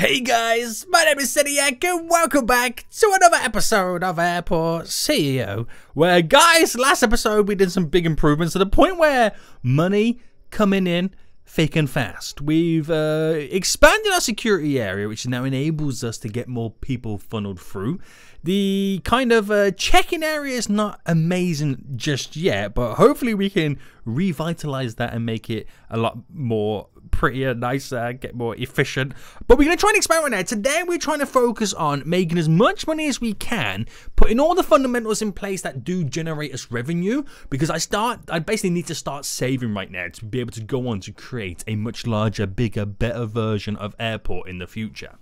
Hey guys, my name is Seniac and welcome back to another episode of Airport CEO, where guys, last episode we did some big improvements to the point where money coming in thick and fast. We've expanded our security area, which now enables us to get more people funneled through. The kind of check-in area is not amazing just yet, but hopefully we can revitalize that and make it a lot more prettier, nicer, get more efficient. But we're going to try and experiment now. Today we're trying to focus on making as much money as we can, putting all the fundamentals in place that do generate us revenue, because I basically need to start saving right now to be able to go on to create a much larger, bigger, better version of Airport in the future.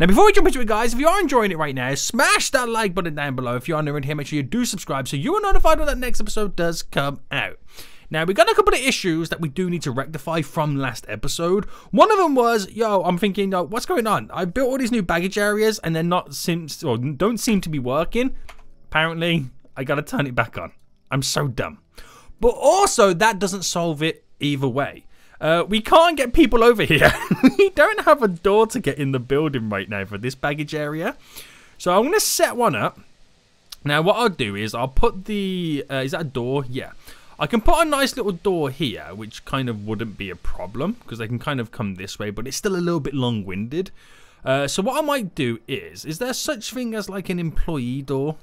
Now, before we jump into it, guys, if you are enjoying it right now, smash that like button down below. If you are new in here, make sure you do subscribe so you are notified when that next episode does come out. Now, we got a couple of issues that we do need to rectify from last episode. One of them was, I'm thinking, what's going on? I built all these new baggage areas and they're don't seem to be working. Apparently, I got to turn it back on. I'm so dumb. But also, that doesn't solve it either way. We can't get people over here. We don't have a door to get in the building right now for this baggage area. So I'm going to set one up. Now, what I'll do is I'll put the... is that a door? Yeah. I can put a nice little door here, which kind of wouldn't be a problem because they can kind of come this way, but it's still a little bit long-winded. So what I might do is there such thing as like an employee door?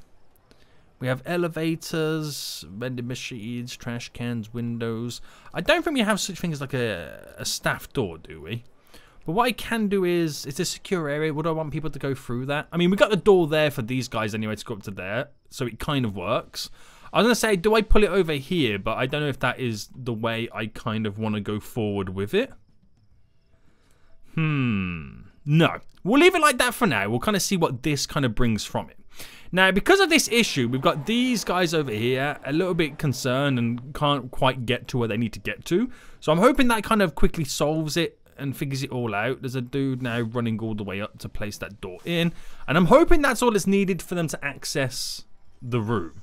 We have elevators, vending machines, trash cans, windows. I don't think we have such thing as like a staff door, do we? But what I can do is, it's a secure area. Would I want people to go through that? I mean, we got the door there for these guys anyway to go up to there, so it kind of works. I was going to say, do I pull it over here? But I don't know if that is the way I kind of want to go forward with it. No. We'll leave it like that for now. We'll kind of see what this kind of brings from it. Now, because of this issue, we've got these guys over here a little bit concerned and can't quite get to where they need to get to. So I'm hoping that kind of quickly solves it and figures it all out. There's a dude now running all the way up to place that door in. And I'm hoping that's all that's needed for them to access the room.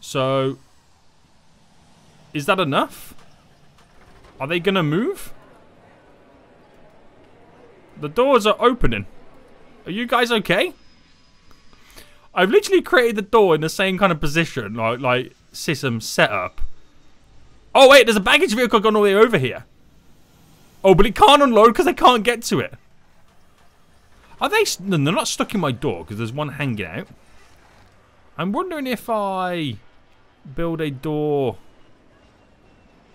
So, is that enough? Are they gonna move? The doors are opening. Are you guys okay? I've literally created the door in the same kind of position, like system setup. Oh wait, there's a baggage vehicle going all the way over here. Oh, but it can't unload because they can't get to it. Are they? No, they're not stuck in my door because there's one hanging out. I'm wondering if I build a door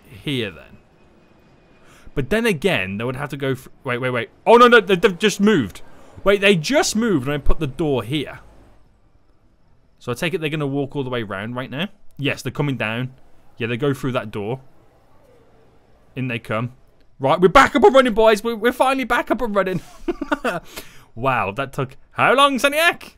here then. But then again, they would have to go... Wait. Oh, no, they've just moved. Wait, they just moved and I put the door here. So I take it they're going to walk all the way around right now. Yes, they're coming down. Yeah, they go through that door. In they come. Right, we're back up and running, boys. We're finally back up and running. Wow, that took how long, Seniac?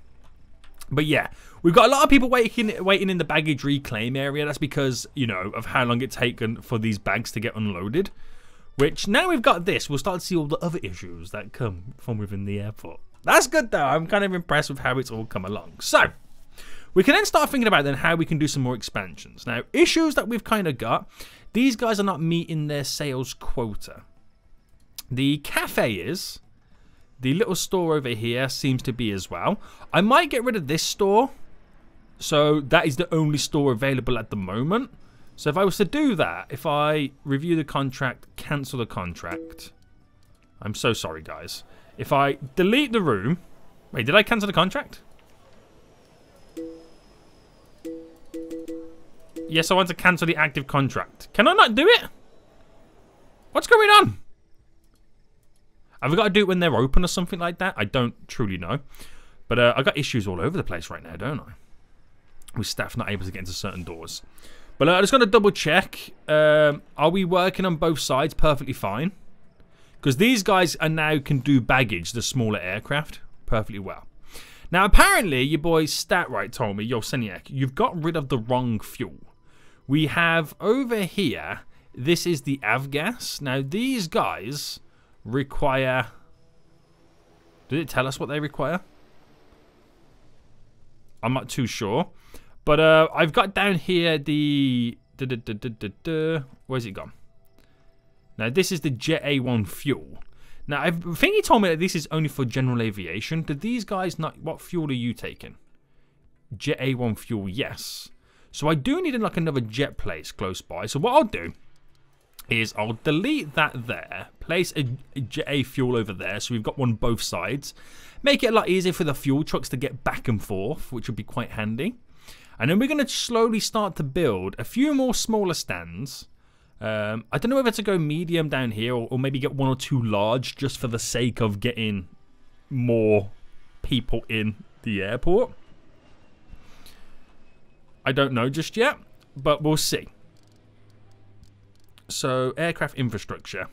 But yeah, we've got a lot of people waiting in the baggage reclaim area. That's because, you know, of how long it's taken for these bags to get unloaded. Which, now we've got this, we'll start to see all the other issues that come from within the airport. That's good though, I'm kind of impressed with how it's all come along. So, we can then start thinking about then how we can do some more expansions. Now, issues that we've kind of got, these guys are not meeting their sales quota. The cafe is... The little store over here seems to be as well. I might get rid of this store. So that is the only store available at the moment. So if I was to do that, if I review the contract, cancel the contract. I'm so sorry, guys. If I delete the room... Wait, did I cancel the contract? Yes, I want to cancel the active contract. Can I not do it? What's going on? Have we got to do it when they're open or something like that? I don't truly know. But I got issues all over the place right now, don't I? With staff not able to get into certain doors. But I just got to double check. Are we working on both sides perfectly fine? Because these guys are now can do baggage, the smaller aircraft, perfectly well. Now, apparently, your boy StatRight told me, yo, Seniac, you've got rid of the wrong fuel. We have over here, this is the avgas. Now, these guys... require... Did it tell us what they require? I'm not too sure. But I've got down here the... Where's it gone? Now, this is the Jet A1 fuel. Now, I think he told me that this is only for general aviation. Did these guys not... What fuel are you taking? Jet A1 fuel, yes. So I do need like another jet place close by. So what I'll do is I'll delete that there. Place a jet A fuel over there. So we've got one both sides. Make it a lot easier for the fuel trucks to get back and forth, which would be quite handy. And then we're going to slowly start to build a few more smaller stands. I don't know whether to go medium down here or maybe get one or two large just for the sake of getting more people in the airport. I don't know just yet, but we'll see. So, aircraft infrastructure.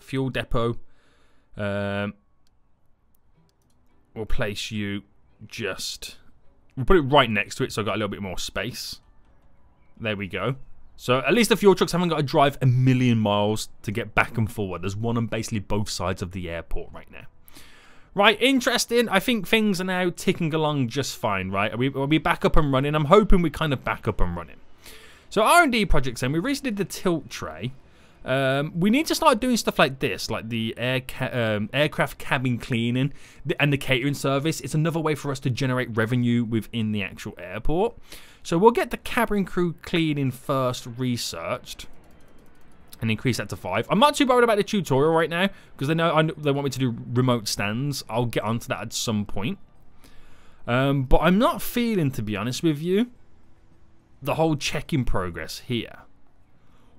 Fuel depot. We'll place you just... We'll put it right next to it so I've got a little bit more space. There we go. So at least the fuel trucks haven't got to drive a million miles to get back and forward. There's one on basically both sides of the airport right now. Right, interesting. I think things are now ticking along just fine, right? Are we back up and running? I'm hoping we're kind of back up and running. So R&D projects then. We recently did the tilt tray. We need to start doing stuff like this, like the aircraft cabin cleaning and the catering service. It's another way for us to generate revenue within the actual airport. So we'll get the cabin crew cleaning first researched and increase that to 5. I'm not too worried about the tutorial right now because they know they want me to do remote stands. I'll get onto that at some point. But I'm not feeling, to be honest with you, the whole check-in progress here.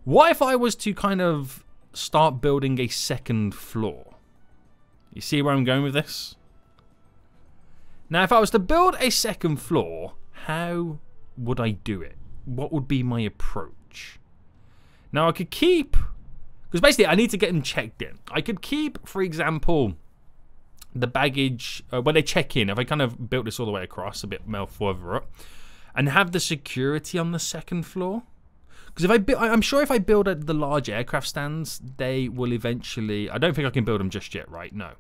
What if I was to kind of start building a second floor? You see where I'm going with this? Now, if I was to build a second floor, how would I do it? What would be my approach? Now, I could keep... Because basically, I need to get them checked in. I could keep, for example, the baggage... when they check in, if I kind of built this all the way across, a bit further up, and have the security on the second floor. Because I'm sure if I build the large aircraft stands, they will eventually... I don't think I can build them just yet, right? No.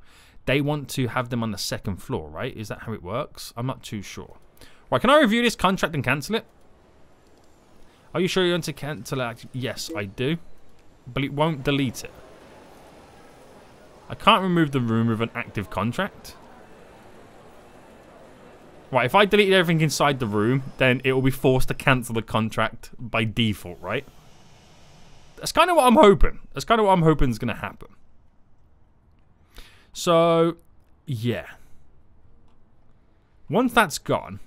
They want to have them on the second floor, right? Is that how it works? I'm not too sure. Right, can I review this contract and cancel it? Are you sure you want to cancel it? Yes, I do. But it won't delete it. I can't remove the room with an active contract. Right, if I deleted everything inside the room, then it will be forced to cancel the contract by default, right? That's kind of what I'm hoping. That's kind of what I'm hoping is going to happen. So, yeah. Once that's gone,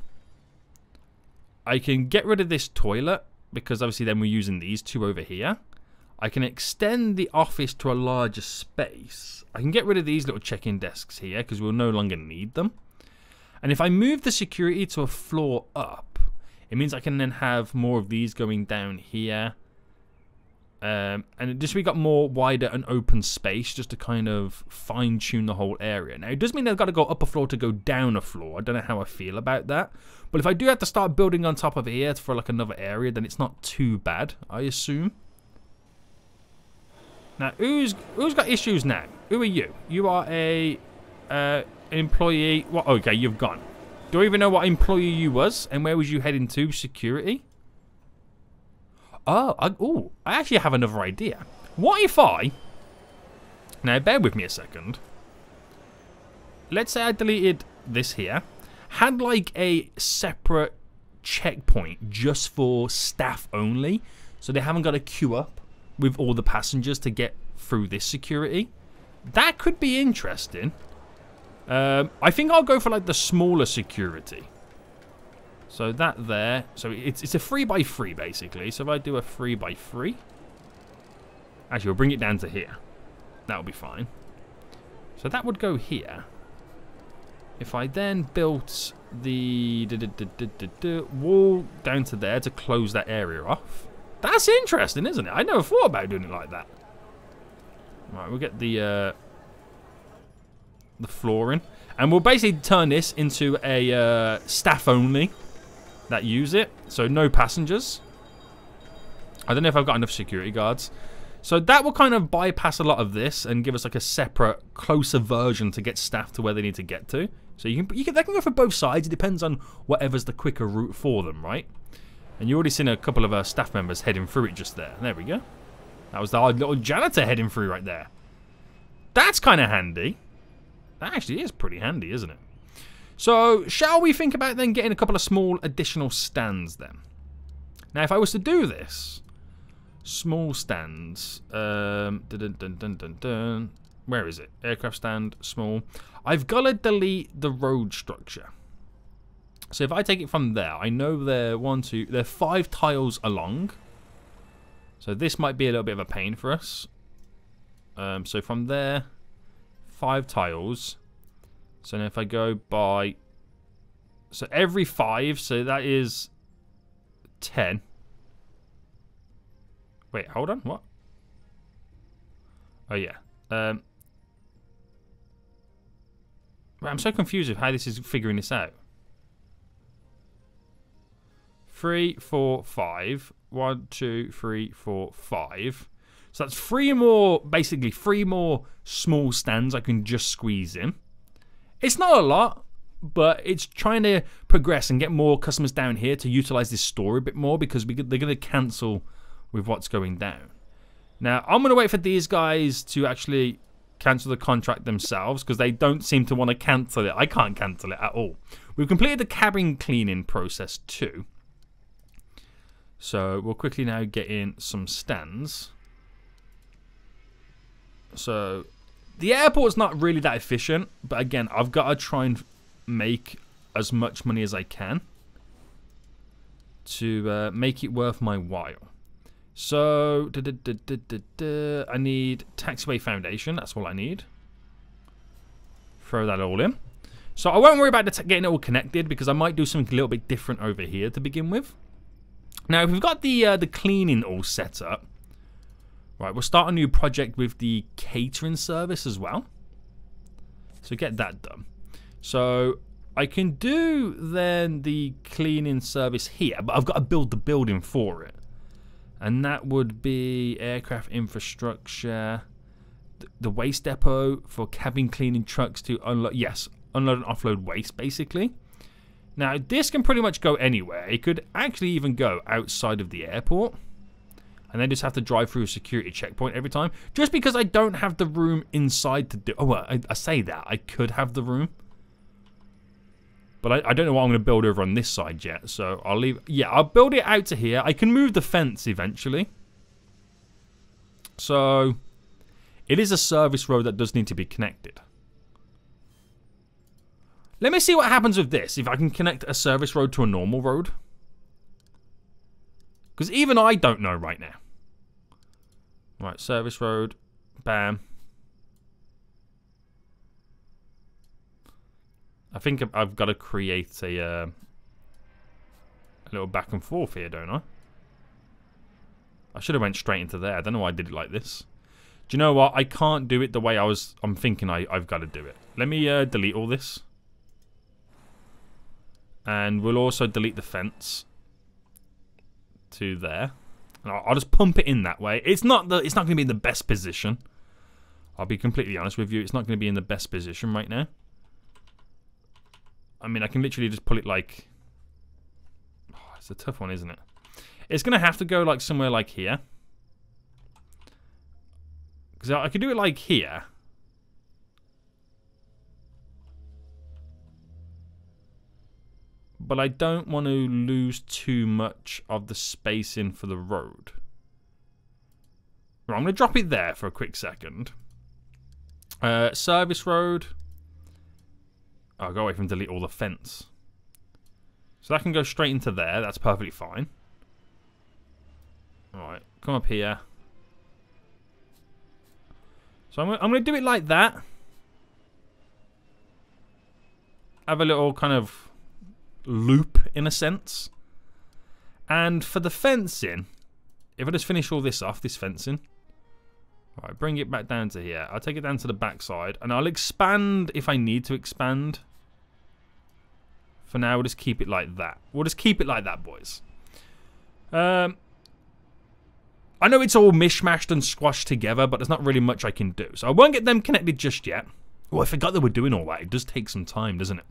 I can get rid of this toilet, because obviously then we're using these two over here. I can extend the office to a larger space. I can get rid of these little check-in desks here, because we'll no longer need them. And if I move the security to a floor up, it means I can then have more of these going down here. And just we got more wider and open space just to kind of fine-tune the whole area. Now, it does mean they've got to go up a floor to go down a floor. I don't know how I feel about that. But if I do have to start building on top of here for like another area, then it's not too bad, I assume. Now, who's got issues now? Who are you? You are a... employee. What? Okay, you've gone. Do I even know what employee you was and where was you heading to? Security. Oh, I actually have another idea. What if I? Now, bear with me a second. Let's say I deleted this here, had like a separate checkpoint just for staff only, so they haven't got to queue up with all the passengers to get through this security. That could be interesting. I think I'll go for like the smaller security. So that there. So it's a 3x3 basically. So if I do a 3x3. Actually, we'll bring it down to here. That'll be fine. So that would go here. If I then built the wall down to there to close that area off. That's interesting, isn't it? I never thought about doing it like that. Right, we'll get the flooring, and we'll basically turn this into a staff only that use it, so no passengers. I don't know if I've got enough security guards, so that will kind of bypass a lot of this and give us like a separate, closer version to get staff to where they need to get to. So they can go for both sides. It depends on whatever's the quicker route for them, right? And you already seen a couple of our staff members heading through it just there. There we go. That was our little janitor heading through right there. That's kind of handy. That actually is pretty handy, isn't it? So, shall we think about then getting a couple of small additional stands then? Now, if I was to do this, small stands, where is it? Aircraft stand, small. I've got to delete the road structure. So if I take it from there, I know they're they're 5 tiles along. So this might be a little bit of a pain for us. So from there, 5 tiles. So now if I go by, so every 5, so that is 10. Wait, hold on, what? Oh yeah. I'm so confused with how this is figuring this out. 3, 4, 5. 1, 2, 3, 4, 5. So that's 3 more, basically 3 more small stands I can just squeeze in. It's not a lot, but it's trying to progress and get more customers down here to utilize this store a bit more, because they're going to cancel with what's going down. Now, I'm going to wait for these guys to actually cancel the contract themselves, because they don't seem to want to cancel it. I can't cancel it at all. We've completed the cabin cleaning process too. So we'll quickly now get in some stands. So the airport's not really that efficient, but again, I've got to try and make as much money as I can to make it worth my while. So I need taxiway foundation. That's all I need. Throw that all in. So I won't worry about getting it all connected, because I might do something a little bit different over here to begin with. Now, if we've got the cleaning all set up, right, we'll start a new project with the catering service as well. So get that done. So I can do then the cleaning service here, but I've got to build the building for it. And that would be aircraft infrastructure, the waste depot for cabin cleaning trucks to unload, yes, unload and offload waste basically. Now, this can pretty much go anywhere. It could actually even go outside of the airport. And then just have to drive through a security checkpoint every time. Just because I don't have the room inside to do... Oh, well, I say that. I could have the room. But I don't know what I'm going to build over on this side yet. So I'll leave... Yeah, I'll build it out to here. I can move the fence eventually. So... It is a service road that does need to be connected. Let me see what happens with this, if I can connect a service road to a normal road. Because even I don't know right now. Right, service road. Bam. I think I've got to create a little back and forth here, don't I? I should have went straight into there. I don't know why I did it like this. Do you know what? I can't do it the way I'm thinking I've got to do it. Let me delete all this. And we'll also delete the fence to there. And I'll just pump it in that way. It's not going to be in the best position. I'll be completely honest with you. It's not going to be in the best position right now. I mean, I can literally just pull it like... Oh, it's a tough one, isn't it? It's going to have to go like somewhere like here. Because I could do it like here. But I don't want to lose too much of the spacing for the road. Right, I'm going to drop it there for a quick second. Service road. I'll go away from delete all the fence. So that can go straight into there. That's perfectly fine. Alright, come up here. So I'm going to do it like that. Have a little kind of... loop in a sense. And for the fencing, if I just finish all this off, this fencing, all right, bring it back down to here. I'll take it down to the backside, and I'll expand if I need to expand. For now, we'll just keep it like that. We'll just keep it like that, boys. I know it's all mishmashed and squashed together, but there's not really much I can do, so I won't get them connected just yet. Oh, I forgot that we're doing all that. It does take some time, doesn't it?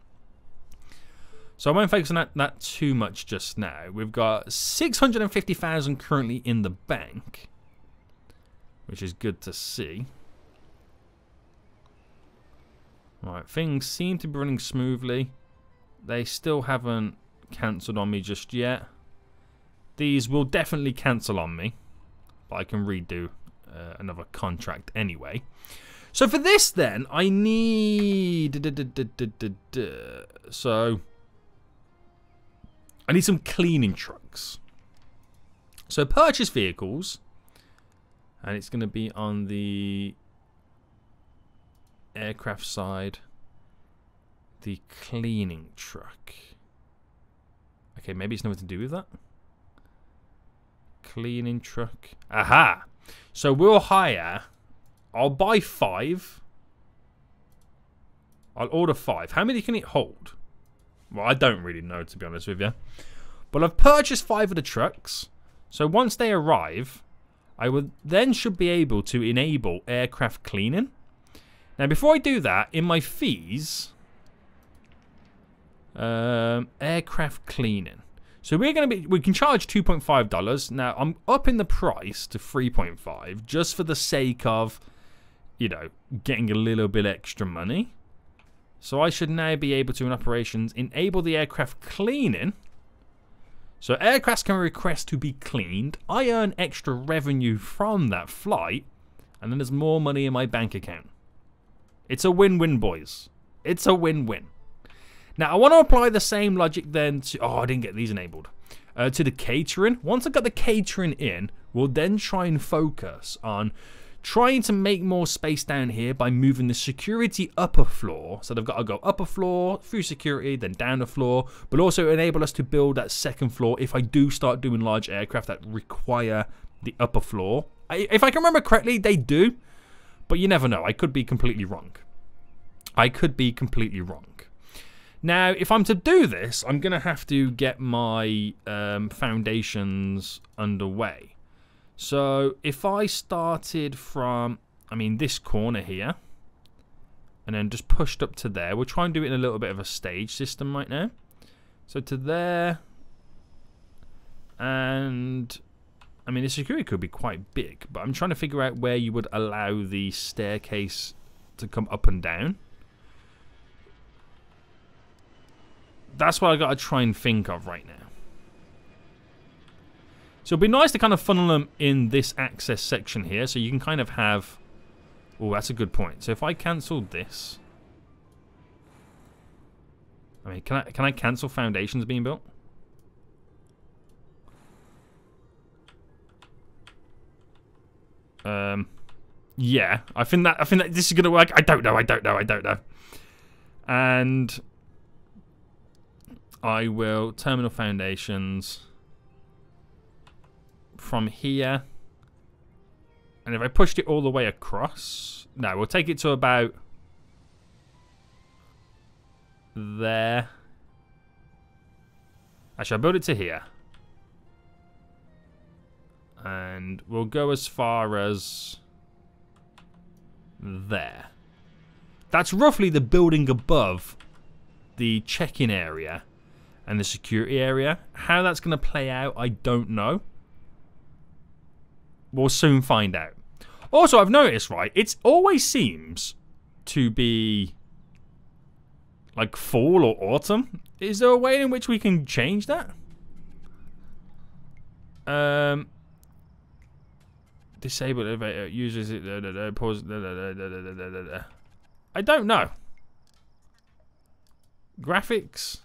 So I won't focus on that too much just now. We've got 650,000 currently in the bank, which is good to see. Right, things seem to be running smoothly. They still haven't cancelled on me just yet. These will definitely cancel on me, but I can redo another contract anyway. So for this then, I need... So I need some cleaning trucks. So purchase vehicles, and it's going to be on the aircraft side, the cleaning truck. Okay, maybe it's nothing to do with that. Cleaning truck. Aha! So we'll hire... I'll buy 5. I'll order 5. How many can it hold? Well, I don't really know, to be honest with you. But I've purchased 5 of the trucks. So once they arrive, I would then should be able to enable aircraft cleaning. Now, before I do that, in my fees, aircraft cleaning. So we can charge $2.5. Now, I'm upping the price to 3.5 just for the sake of, you know, getting a little bit extra money. So I should now be able to, in operations, enable the aircraft cleaning. So aircraft can request to be cleaned. I earn extra revenue from that flight, and then there's more money in my bank account. It's a win-win, boys. It's a win-win. Now, I want to apply the same logic then to... Oh, I didn't get these enabled. To the catering. Once I've got the catering in, we'll then try and focus on trying to make more space down here by moving the security upper floor. So they've got to go upper floor, through security, then down the floor. But also enable us to build that second floor if I do start doing large aircraft that require the upper floor. If I can remember correctly, they do. But you never know. I could be completely wrong. I could be completely wrong. Now, if I'm to do this, I'm going to have to get my foundations underway. So, if I started from, I mean, this corner here, and then just pushed up to there. We'll try and do it in a little bit of a stage system right now. So, to there. And, I mean, the security could be quite big, but I'm trying to figure out where you would allow the staircase to come up and down. That's what I got to try and think of right now. So it'd be nice to kind of funnel them in this access section here. So you can kind of have... Oh, that's a good point. So if I cancelled this... I mean, can I cancel foundations being built? Yeah, I think that this is going to work. I don't know. And... I will terminal foundations from here, and if I pushed it all the way across, no, we'll take it to about there. Actually, I'll build it to here, and we'll go as far as there. That's roughly the building above the check-in area and the security area. How that's going to play out, I don't know. We'll soon find out. Also, I've noticed, right, it always seems to be like fall or autumn. Is there a way in which we can change that? Disable elevator users. Pause. I don't know. Graphics.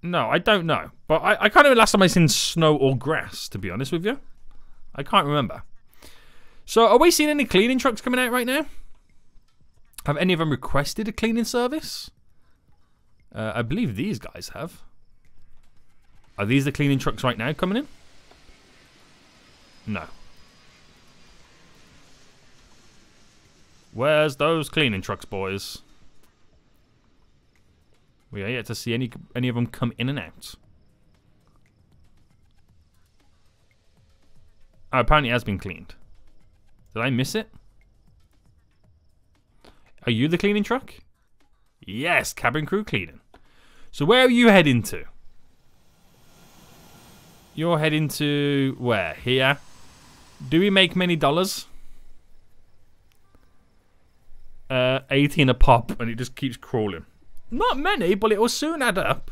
No, I don't know. But I can't remember last time I seen snow or grass, to be honest with you. I can't remember. So, are we seeing any cleaning trucks coming out right now? Have any of them requested a cleaning service? I believe these guys have. Are these the cleaning trucks right now coming in? No. Where's those cleaning trucks, boys? We are yet to see any of them come in and out. Oh, apparently it has been cleaned. Did I miss it? Are you the cleaning truck? Yes, cabin crew cleaning. So where are you heading to? You're heading to where? Here. Do we make many dollars? 18 a pop, and it just keeps crawling. Not many, but it will soon add up.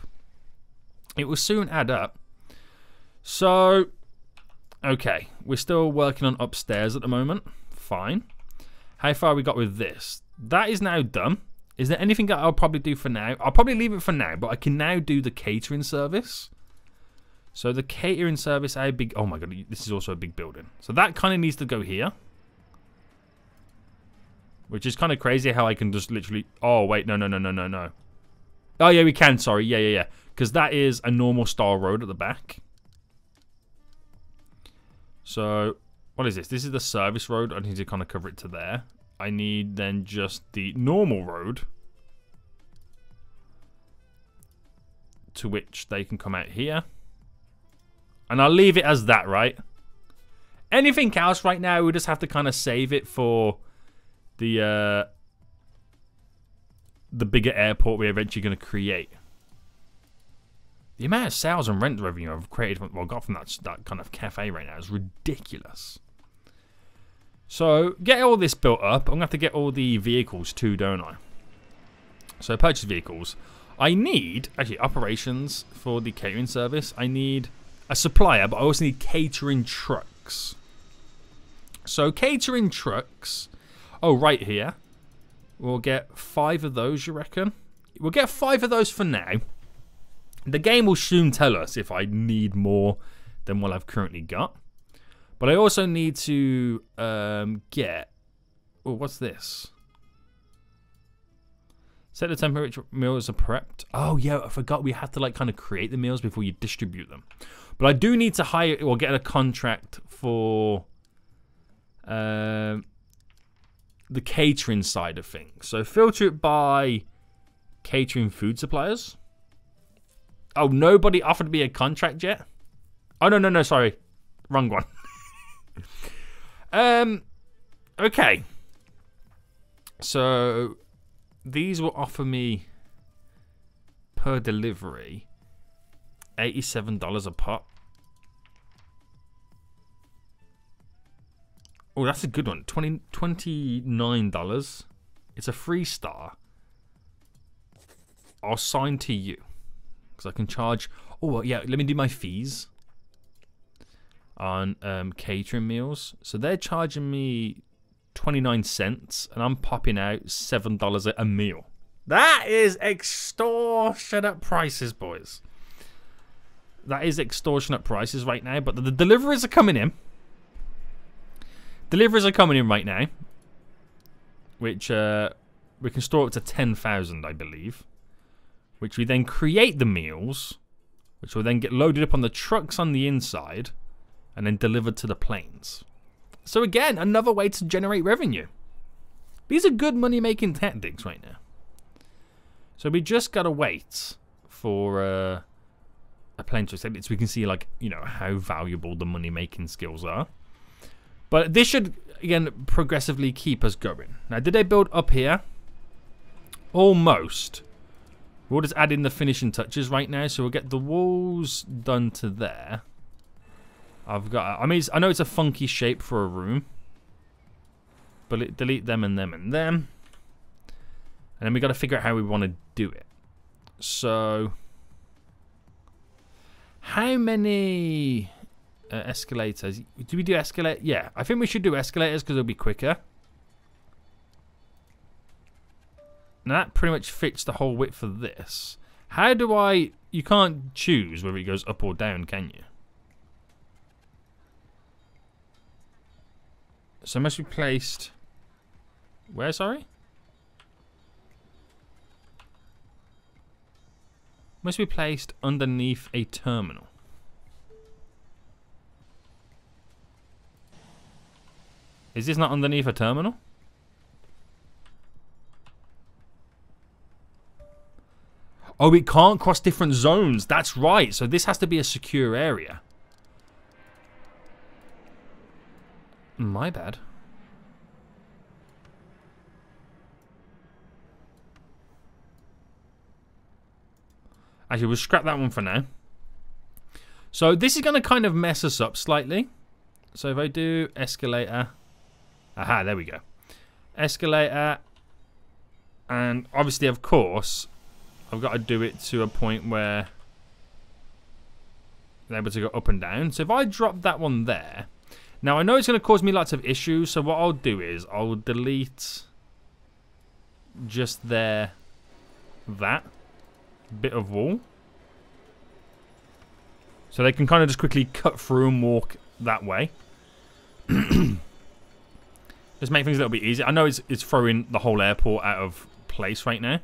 It will soon add up. So, okay, we're still working on upstairs at the moment. Fine. How far we got with this? That is now done. Is there anything that I'll probably do for now? I'll probably leave it for now, but I can now do the catering service. So the catering service, how big? Oh my god, this is also a big building. So that kind of needs to go here. Which is kind of crazy how I can just literally... Oh, wait, no. Oh, yeah, we can, sorry. Yeah. Because that is a normal style road at the back. So, what is this? This is the service road. I need to kind of cover it to there. I need then just the normal road. To which they can come out here. And I'll leave it as that, right? Anything else right now, we just have to kind of save it for... the bigger airport we're eventually going to create. The amount of sales and rent revenue I've created, well, got from that kind of cafe right now is ridiculous. So, get all this built up. I'm going to have to get all the vehicles too, don't I? So, purchase vehicles. I need, actually, operations for the catering service. I need a supplier, but I also need catering trucks. So, catering trucks... Oh, right here. We'll get 5 of those, you reckon? We'll get 5 of those for now. The game will soon tell us if I need more than what I've currently got. But I also need to get... Oh, what's this? Set the temperature meals are prepped. Oh, yeah, I forgot we have to, like, kind of create the meals before you distribute them. But I do need to hire... or get a contract for... the catering side of things. So filter it by catering food suppliers. Oh, nobody offered me a contract yet. Oh, no, sorry. Wrong one. Okay. So these will offer me per delivery $87 a pop. Oh, that's a good one. $29. It's a 3-star. I'll sign to you. Because I can charge... Oh, well, yeah, let me do my fees. On catering meals. So they're charging me 29 cents. And I'm popping out $7 a meal. That is extortionate prices, boys. That is extortionate prices right now. But the deliveries are coming in. Deliveries are coming in right now, which we can store up to 10,000, I believe, which we then create the meals, which will then get loaded up on the trucks on the inside and then delivered to the planes. So again, another way to generate revenue. These are good money-making tactics right now. So we just got to wait for a plane to accept it so we can see, like, you know, how valuable the money-making skills are. But this should, again, progressively keep us going. Now, did they build up here? Almost. We'll just add in the finishing touches right now. So we'll get the walls done to there. I've got... I mean, I know it's a funky shape for a room. But delete them and them and them. And then we got to figure out how we want to do it. So... How many... escalators. Do we do escalator? Yeah, I think we should do escalators because it'll be quicker. Now that pretty much fits the whole width for this. How do I... You can't choose whether it goes up or down, can you? So it must be placed... Where, sorry? Must be placed underneath a terminal. Is this not underneath a terminal? Oh, it can't cross different zones. That's right. So this has to be a secure area. My bad. Actually, we'll scrap that one for now. So this is going to kind of mess us up slightly. So if I do escalator... Aha, there we go. Escalator, And obviously, of course, I've got to do it to a point where they're able to go up and down. So if I drop that one there, now I know it's going to cause me lots of issues. So what I'll do is I'll delete just there that bit of wall, so they can kind of just quickly cut through and walk that way. Just make things a little bit easier. I know it's throwing the whole airport out of place right now.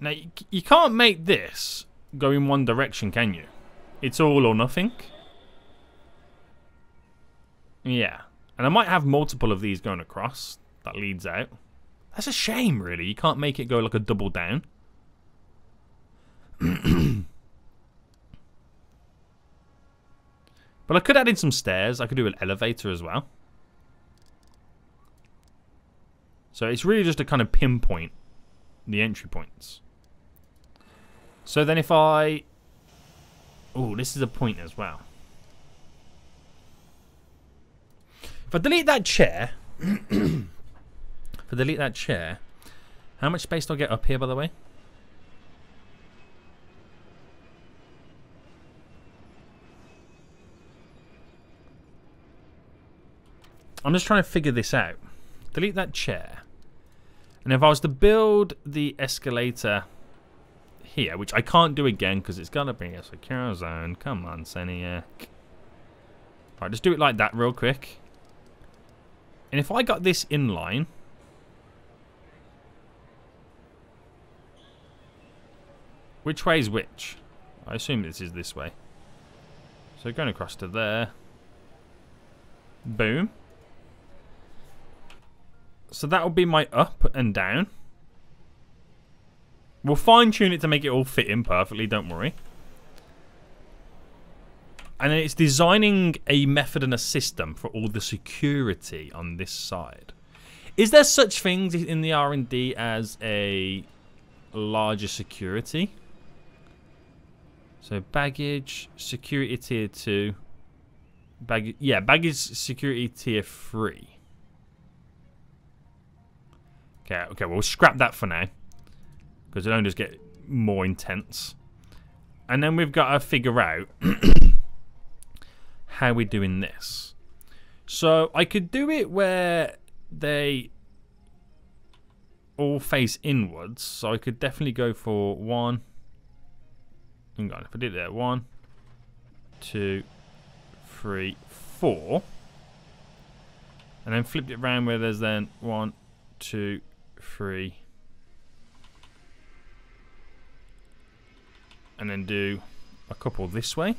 Now, you can't make this go in one direction, can you? It's all or nothing. Yeah. And I might have multiple of these going across. That leads out. That's a shame, really. You can't make it go like a double down. But I could add in some stairs. I could do an elevator as well. So it's really just to kind of pinpoint the entry points. So then if I... Oh, this is a point as well. If I delete that chair... If I delete that chair... How much space do I get up here, by the way? I'm just trying to figure this out. Delete that chair. And if I was to build the escalator here, which I can't do again because it's got to be a secure zone. Come on, Seniac. Right, just do it like that real quick. And if I got this in line... Which way is which? I assume this is this way. So going across to there. Boom. So that will be my up and down. We'll fine-tune it to make it all fit in perfectly, don't worry. And it's designing a method and a system for all the security on this side. Is there such things in the R&D as a larger security? So baggage, security tier 2. Yeah, baggage, security tier 3. Okay, we'll scrap that for now, because it'll only just get more intense. And then we've got to figure out how we're doing this. So I could do it where they all face inwards. So I could definitely go for one. Hang on, if I did that, 1, 2, 3, 4. And then flipped it around where there's then 1, 2, 3. And then do a couple this way.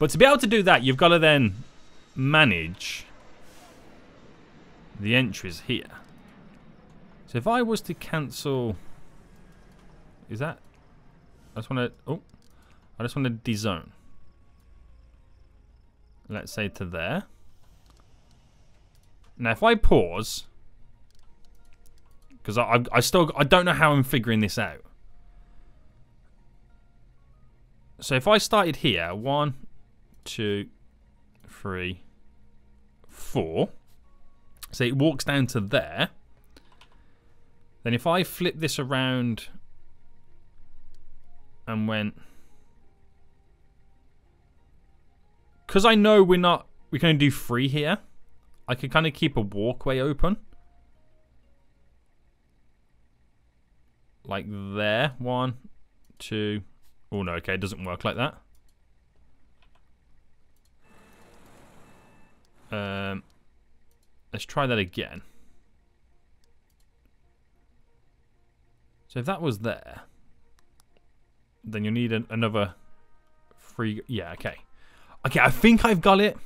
But to be able to do that, you've got to then manage the entries here. So if I was to cancel... Is that... I just want to... Oh. I just want to dezone. Let's say to there. Now if I pause... Because I don't know how I'm figuring this out. So if I started here, 1, 2, 3, 4. So it walks down to there. Then if I flip this around and went, because I know we can only do 3 here. I could kind of keep a walkway open. Like there, 1, 2. Oh no, okay, it doesn't work like that. Let's try that again. So if that was there, then you'll need another 3. Yeah, okay. Okay, I think I've got it.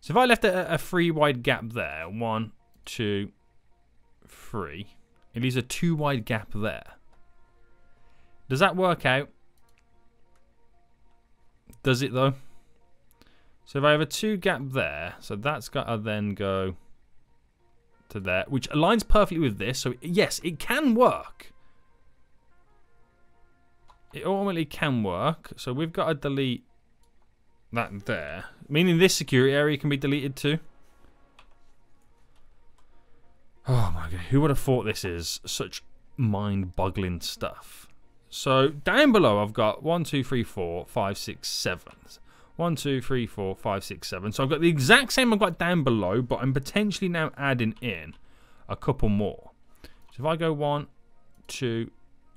So if I left a 3 wide gap there, 1, 2, 3. It leaves a 2 wide gap there. Does that work out? Does it though? So if I have a 2 gap there, so that's got to then go to there, which aligns perfectly with this. So yes, it can work. It ultimately can work. So we've got to delete that there, meaning this security area can be deleted too. Oh my god, who would have thought this is such mind-boggling stuff? So down below I've got 1, 2, 3, 4, 5, 6, 7. 1, 2, 3, 4, 5, 6, 7. So I've got the exact same I've got down below, but I'm potentially now adding in a couple more. So if I go 1, 2,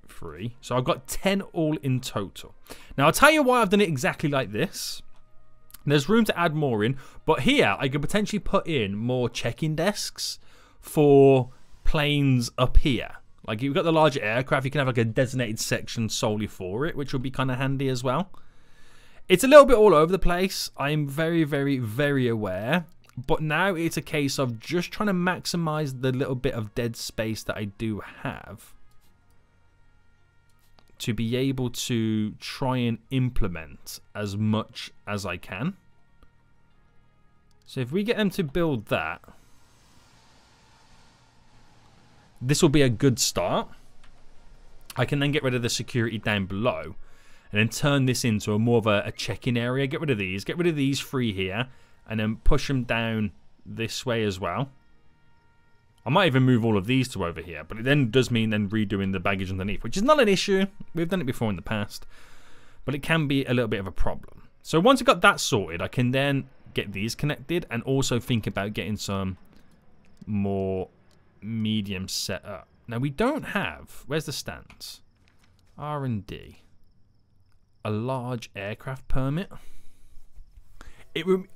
3. So I've got 10 all in total. Now I'll tell you why I've done it exactly like this. There's room to add more in, but here I could potentially put in more check-in desks for planes up here. Like, you've got the larger aircraft, you can have like a designated section solely for it, which would be kind of handy as well. It's a little bit all over the place, I'm very, very, very aware, but now it's a case of just trying to maximize the little bit of dead space that I do have to be able to try and implement as much as I can. So if we get them to build that, this will be a good start. I can then get rid of the security down below and then turn this into a more of a check-in area. Get rid of these, three here, and then push them down this way as well. I might even move all of these to over here, but it then does mean then redoing the baggage underneath, which is not an issue. We've done it before in the past, but it can be a little bit of a problem. So once I've got that sorted, I can then get these connected and also think about getting some more medium set up. Now we don't have, where's the stands? R&D. A large aircraft permit. It would,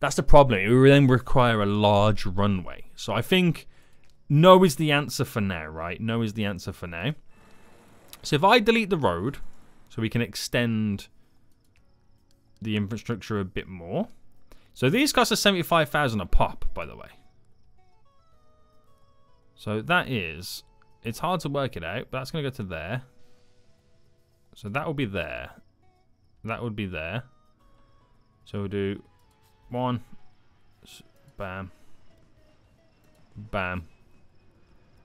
that's the problem. It would then require a large runway. So I think no is the answer for now, right? No is the answer for now. So if I delete the road, so we can extend the infrastructure a bit more. So these cost us 75,000 a pop, by the way. So that is, it's hard to work it out, but that's going to go to there. So that will be there. That would be there. So we'll do one, bam, bam.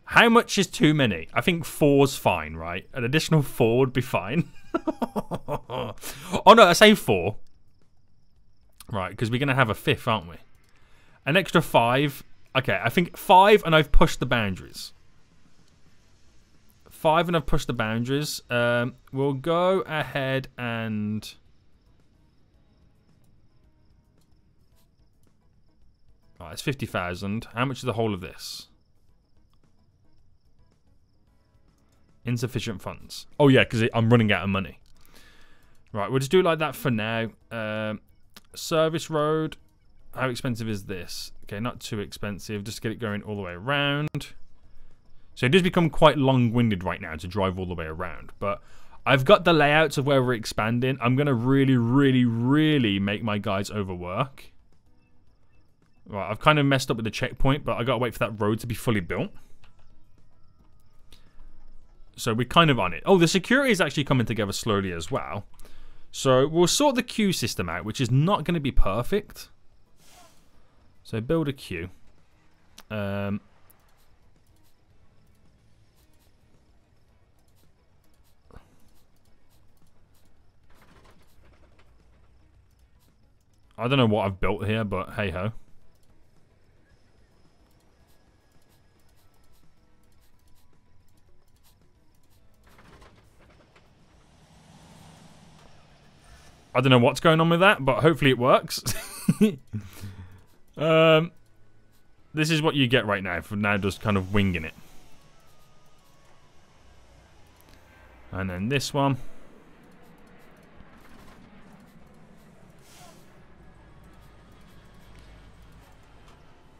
How much is too many? I think 4's fine, right? An additional 4 would be fine. Oh no, I say 4. Right, because we're going to have a 5th, aren't we? An extra 5. Okay, I think 5 and I've pushed the boundaries. 5 and I've pushed the boundaries. We'll go ahead and... It's 50,000. How much is the whole of this? Insufficient funds. Oh yeah, because I'm running out of money. Right, we'll just do it like that for now. Service road. How expensive is this? Okay, not too expensive. Just get it going all the way around. So it does become quite long-winded right now to drive all the way around. But I've got the layouts of where we're expanding. I'm going to really, really, really make my guys overwork. Right, I've kind of messed up with the checkpoint, but I gotta wait for that road to be fully built. So we're kind of on it. Oh, the security is actually coming together slowly as well. So we'll sort the queue system out, which is not going to be perfect. So build a queue. I don't know what I've built here, but hey-ho. I don't know what's going on with that, but hopefully it works. This is what you get right now for now, just kind of winging it. And then this one.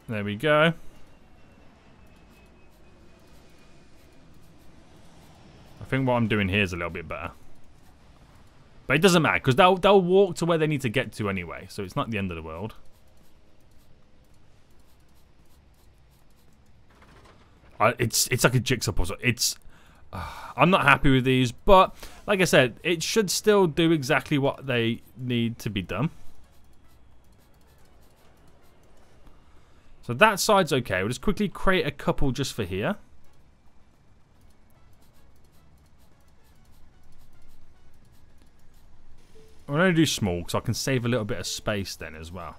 There we go. I think what I'm doing here is a little bit better. But it doesn't matter, because they'll walk to where they need to get to anyway, so it's not the end of the world. It's like a jigsaw puzzle. I'm not happy with these, but like I said, it should still do exactly what they need to be done. So that side's okay. We'll just quickly create a couple just for here. I'm going to do small because I can save a little bit of space then as well.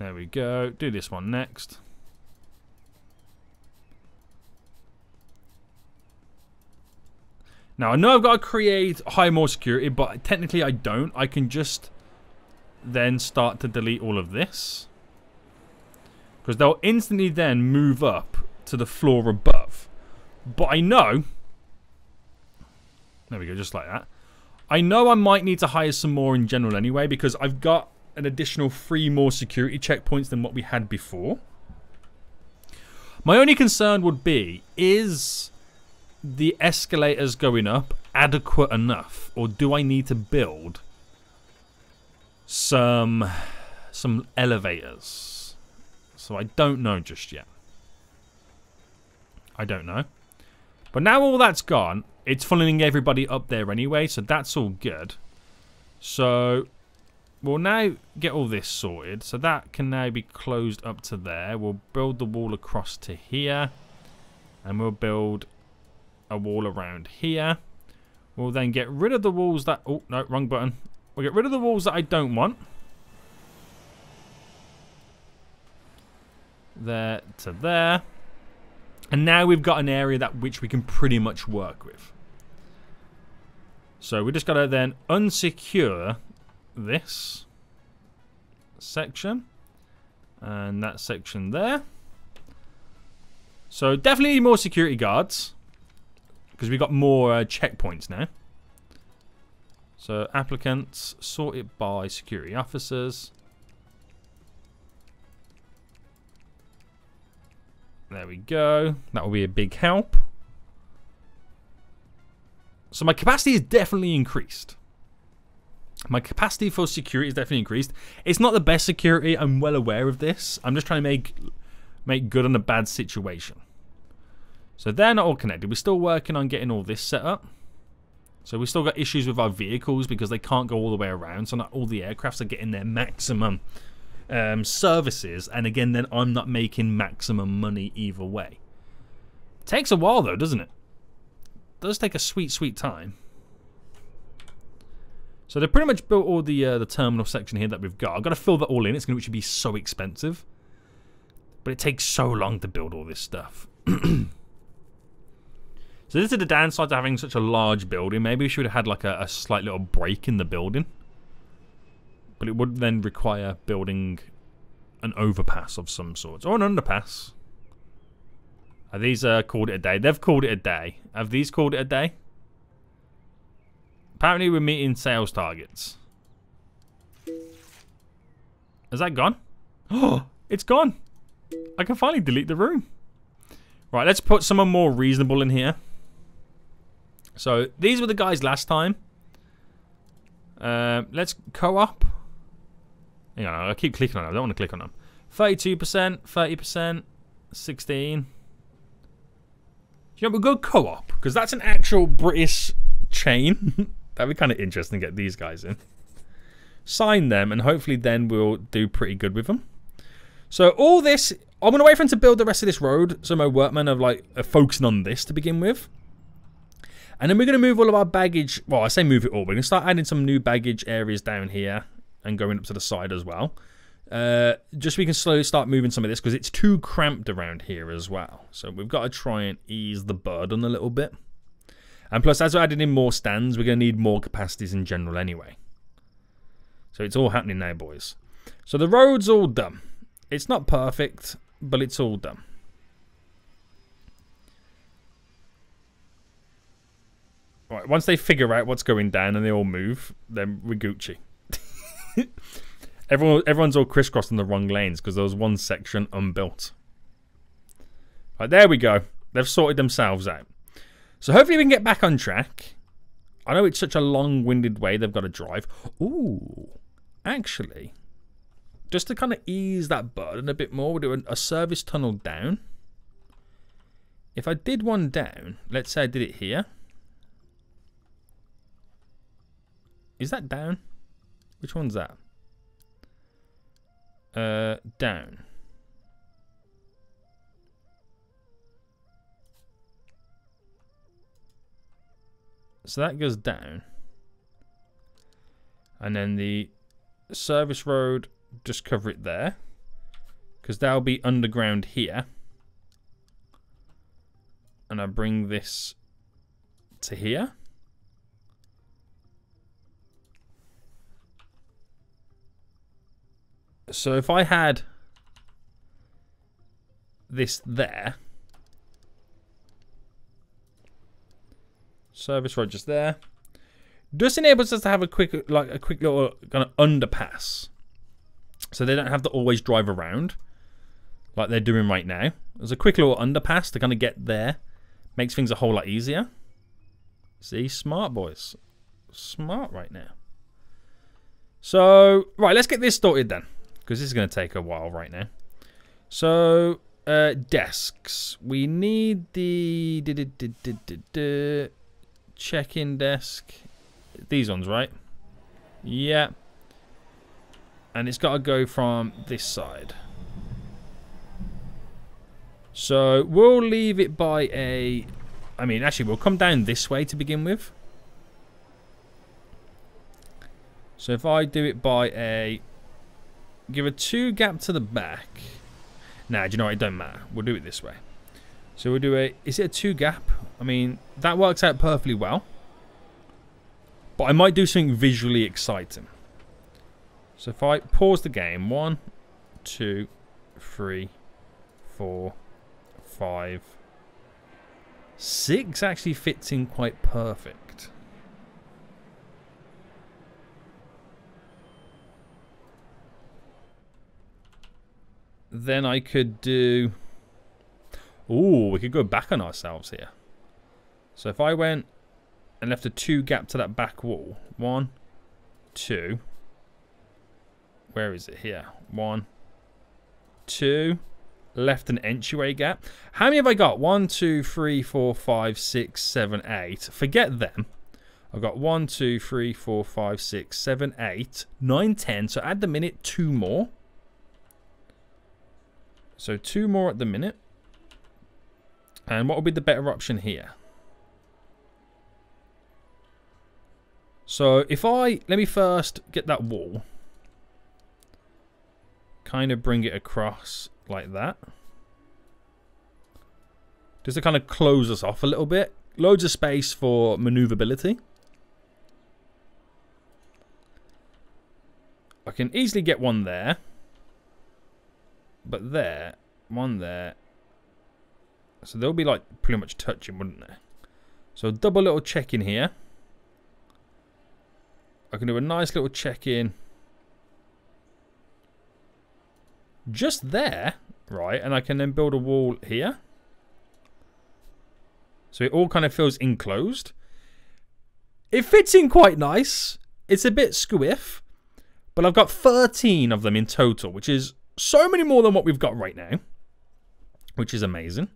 There we go. Do this one next. Now, I know I've got to create high more security, but technically I don't. I can just then start to delete all of this. Because they'll instantly then move up to the floor above. But I know... There we go, just like that. I know I might need to hire some more in general anyway, because I've got an additional 3 more security checkpoints than what we had before. My only concern would be, is... the escalators going up adequate enough, or do I need to build some elevators? So I don't know just yet. I don't know. But now all that's gone, it's funneling everybody up there anyway, so that's all good. So we'll now get all this sorted. So that can now be closed up to there. We'll build the wall across to here, and we'll build a wall around here. We'll then get rid of the walls that... Oh, no, wrong button. We'll get rid of the walls that I don't want. There to there. And now we've got an area that which we can pretty much work with. So we just got to then unsecure this section. And that section there. So definitely more security guards. Because we've got more checkpoints now. So applicants sorted by security officers. There we go. That will be a big help. So my capacity is definitely increased. My capacity for security is definitely increased. It's not the best security. I'm well aware of this. I'm just trying to make good on a bad situation. So they're not all connected. We're still working on getting all this set up. So we've still got issues with our vehicles because they can't go all the way around. So not all the aircrafts are getting their maximum services. And again, then I'm not making maximum money either way. Takes a while though, doesn't it? Does take a sweet, sweet time. So they pretty much built all the terminal section here that we've got. I've got to fill that all in. It's going to be so expensive. But it takes so long to build all this stuff. So this is the downside to having such a large building. Maybe we should have had like a slight little break in the building. But it would then require building an overpass of some sort. Or an underpass. Are these called it a day? They've called it a day. Have these called it a day? Apparently we're meeting sales targets. Is that gone? Oh, it's gone. I can finally delete the room. Right, let's put someone more reasonable in here. So these were the guys last time. Let's co-op. Hang on, I keep clicking on them. I don't want to click on them. 32%, 30%, 16. You know, we'll go co-op because that's an actual British chain. That'd be kind of interesting to get these guys in. Sign them, and hopefully then we'll do pretty good with them. So all this, I'm gonna wait for him to build the rest of this road. So my workmen are like focusing on this to begin with. And then we're gonna move all of our baggage. Well, I say move it all. We're gonna start adding some new baggage areas down here and going up to the side as well. Just so we can slowly start moving some of this because it's too cramped around here as well. So we've got to try and ease the burden a little bit. And plus, as we're adding in more stands, we're gonna need more capacities in general anyway. So it's all happening now, boys. So the road's all done. It's not perfect, but it's all done. All right, once they figure out what's going down and they all move, then we're Gucci. Everyone's all crisscrossed in the wrong lanes because there was one section unbuilt. All right, there we go. They've sorted themselves out. So hopefully we can get back on track. I know it's such a long-winded way they've got to drive. Ooh, actually... just to kind of ease that burden a bit more, we'll do a service tunnel down. If I did one down, let's say I did it here. Is that down? Which one's that? Down. So that goes down. And then the service road... just cover it there. because that'll be underground here. And I bring this to here. So if I had this there, service road just there, just enables us to have a quick little kind of underpass, so they don't have to always drive around like they're doing right now. There's a quick little underpass to kind of get there, makes things a whole lot easier. See, smart boys, smart right now. So right, let's get this sorted then, because this is going to take a while right now. So desks, we need the check-in desk, these ones, right? Yeah, and it's got to go from this side, so we'll leave it by a, I mean, actually we'll come down this way to begin with. So if I do it by a, give a 2 gap to the back. Nah, do you know what? It don't matter. We'll do it this way. So we'll do a, is it a 2 gap? I mean, that works out perfectly well. But I might do something visually exciting. So if I pause the game, 1, 2, 3, 4, 5, 6 actually fits in quite perfect. Then I could do, ooh, we could go back on ourselves here. So if I went and left a 2 gap to that back wall, 1, 2, where is it here? 1, 2, left an entryway gap. How many have I got? 1, 2, 3, 4, 5, 6, 7, 8. Forget them. I've got 1, 2, 3, 4, 5, 6, 7, 8, 9, 10. So add the minute 2 more. So 2 more at the minute. And what would be the better option here? So if I, let me first get that wall. Kind of bring it across like that. Just to kind of close us off a little bit. Loads of space for maneuverability. I can easily get one there. But there, one there, so they'll be like pretty much touching, wouldn't they? So double little check in here. I can do a nice little check in just there, right? And I can then build a wall here, so it all kind of feels enclosed. It fits in quite nice. It's a bit squiff, but I've got 13 of them in total, which is so many more than what we've got right now, which is amazing.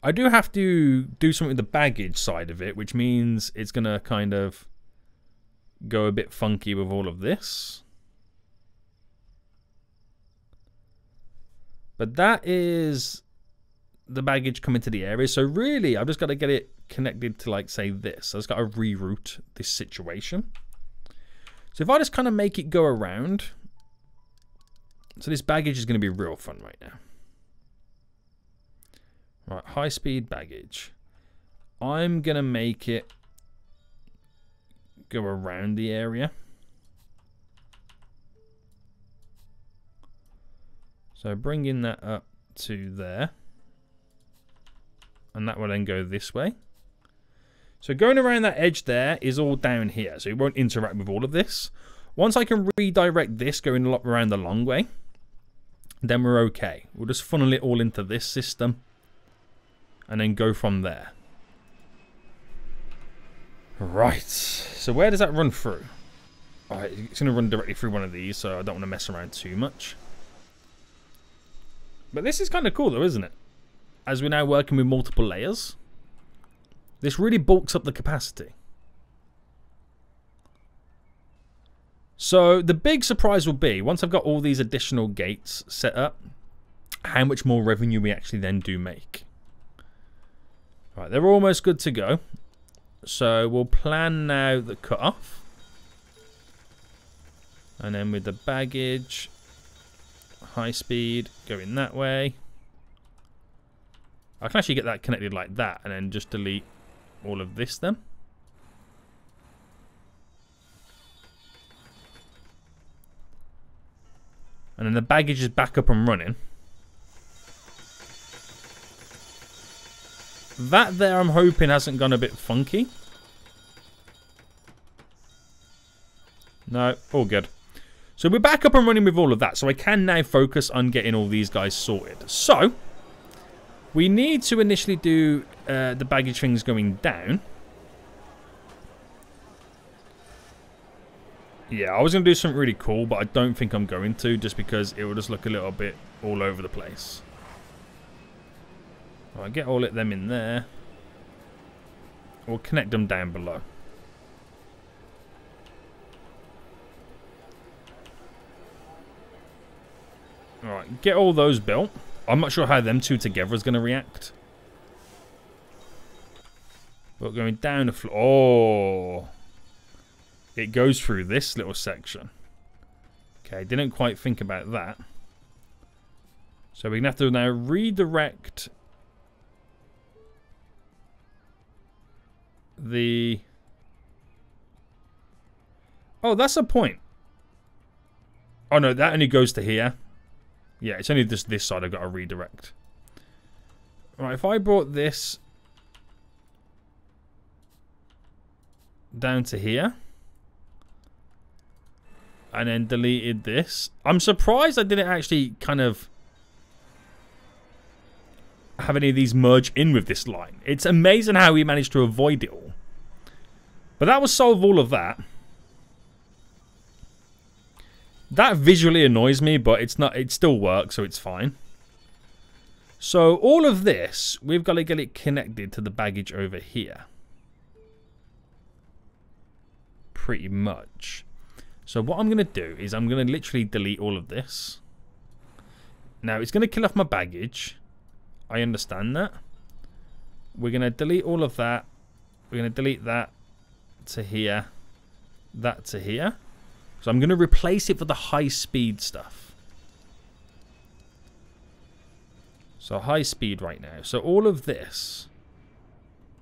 I do have to do something with the baggage side of it, which means it's going to kind of go a bit funky with all of this. But that is the baggage coming to the area. So really, I've just got to get it connected to, like, say this. I've just got to reroute this situation. So if I just kind of make it go around... So this baggage is going to be real fun right now. Right, high-speed baggage. I'm going to make it go around the area. So bringing that up to there. And that will then go this way. So going around that edge there is all down here. So it won't interact with all of this. Once I can redirect this going around the long way, then we're okay. We'll just funnel it all into this system and then go from there. Right, so where does that run through? All right, it's going to run directly through one of these, so I don't want to mess around too much. But this is kind of cool though, isn't it? As we're now working with multiple layers, this really bulks up the capacity. So the big surprise will be, once I've got all these additional gates set up, how much more revenue we actually then do make. Right, they're almost good to go. So we'll plan now the cutoff. And then with the baggage, high speed going that way. I can actually get that connected like that and then just delete all of this then. And then the baggage is back up and running. That there, I'm hoping, hasn't gone a bit funky. No, all good. So we're back up and running with all of that. So I can now focus on getting all these guys sorted. So we need to initially do the baggage things going down. Yeah, I was going to do something really cool, but I don't think I'm going to, just because it will just look a little bit all over the place. I'll get all of them in there. We'll connect them down below. Alright, get all those built. I'm not sure how them two together is going to react. But going down the floor... Oh! It goes through this little section. Okay, didn't quite think about that. So we're going to have to now redirect the... Oh, that's a point. Oh no, that only goes to here. Yeah, it's only this side I've got to redirect. Right, if I brought this down to here and then deleted this. I'm surprised I didn't actually kind of have any of these merge in with this line. It's amazing how we managed to avoid it all. But that will solve all of that. That visually annoys me, but it's not. It still works, so it's fine. So all of this, we've got to get it connected to the baggage over here. Pretty much. So what I'm going to do is I'm going to literally delete all of this. Now, it's going to kill off my baggage. I understand that. We're going to delete all of that. We're going to delete that to here. That to here. So I'm going to replace it for the high-speed stuff. So high-speed right now. So all of this...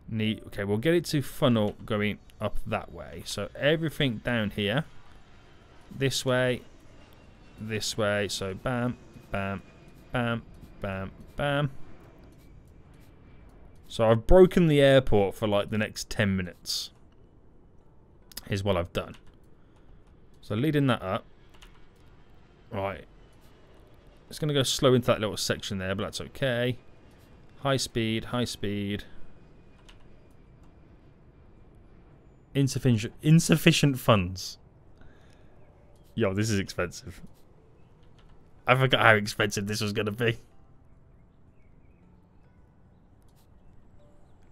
need. Okay, we'll get it to funnel going up that way. So everything down here. This way, this way. So bam, bam, bam, bam, bam. So I've broken the airport for like the next 10 minutes is what I've done. So leading that up. Right, it's going to go slow into that little section there, but that's okay. High speed, high speed. Insufficient funds. Yo, this is expensive. I forgot how expensive this was going to be.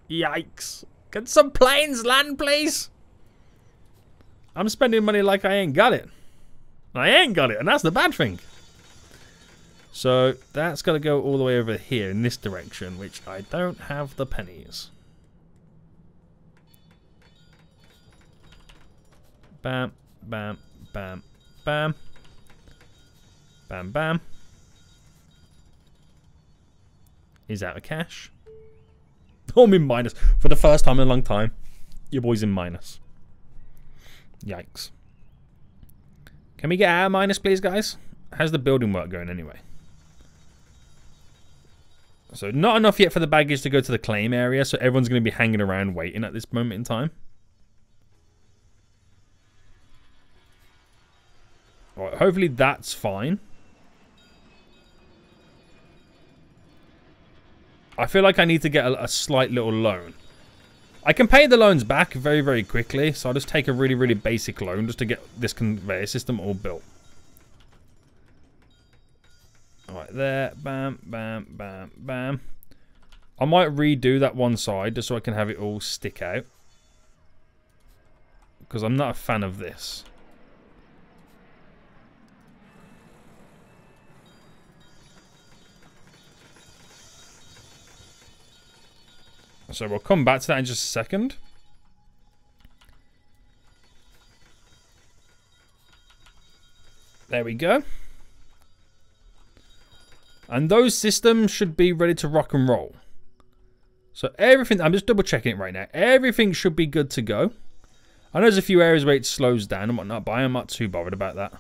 Yikes. Can some planes land, please? I'm spending money like I ain't got it. I ain't got it, and that's the bad thing. So, that's got to go all the way over here in this direction, which I don't have the pennies. Bam, bam, bam. Bam. Bam, bam. He's out of cash. Oh, I'm in minus. For the first time in a long time, your boy's in minus. Yikes. Can we get out of minus, please, guys? How's the building work going anyway? So, not enough yet for the baggage to go to the claim area, so everyone's going to be hanging around waiting at this moment in time. Right, hopefully that's fine. I feel like I need to get a slight little loan. I can pay the loans back very, very quickly. So I'll just take a really, really basic loan just to get this conveyor system all built. Right there. Bam, bam, bam, bam. I might redo that one side just so I can have it all stick out. Because I'm not a fan of this. So we'll come back to that in just a second. There we go. And those systems should be ready to rock and roll. So everything, I'm just double checking it right now. Everything should be good to go. I know there's a few areas where it slows down and whatnot, but I'm not too bothered about that.